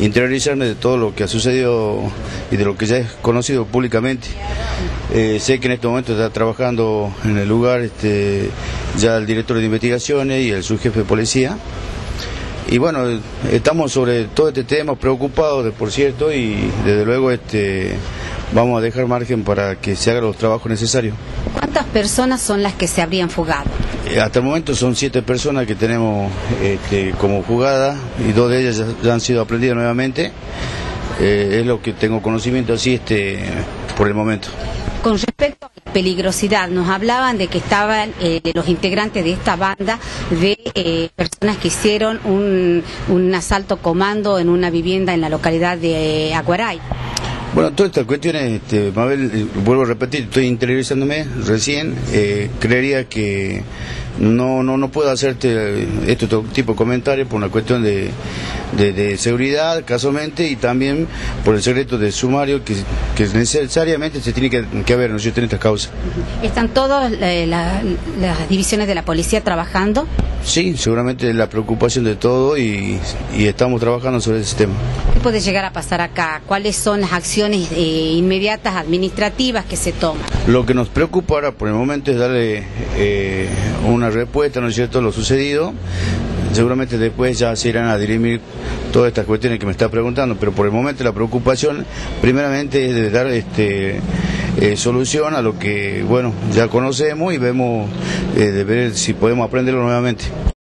interiorizarme de todo lo que ha sucedido y de lo que ya es conocido públicamente. Sé que en este momento está trabajando en el lugar ya el director de investigaciones y el subjefe de policía. Y bueno, estamos sobre todo este tema preocupados, por cierto, y desde luego vamos a dejar margen para que se hagan los trabajos necesarios. ¿Cuántas personas son las que se habrían fugado? Hasta el momento son 7 personas que tenemos como fugadas, y 2 de ellas ya han sido aprendidas nuevamente. Es lo que tengo conocimiento así por el momento. Con respecto a la peligrosidad, nos hablaban de que estaban los integrantes de esta banda de personas que hicieron un asalto comando en una vivienda en la localidad de Aguaray. Bueno, todas estas cuestiones, Mabel, vuelvo a repetir, estoy interiorizándome recién, creería que no puedo hacerte este tipo de comentarios por una cuestión de seguridad, casualmente, y también por el secreto de sumario que necesariamente se tiene que haber, ¿no? Si usted en estas causas. ¿Están todas las divisiones de la policía trabajando? Sí, seguramente la preocupación de todo y estamos trabajando sobre ese tema. ¿Qué puede llegar a pasar acá? ¿Cuáles son las acciones inmediatas administrativas que se toman? Lo que nos preocupa ahora por el momento es darle una respuesta, ¿no es cierto?, a lo sucedido. Seguramente después ya se irán a dirimir todas estas cuestiones que me está preguntando, pero por el momento la preocupación primeramente es de dar solución a lo que, bueno, ya conocemos y vemos de ver si podemos aprenderlo nuevamente.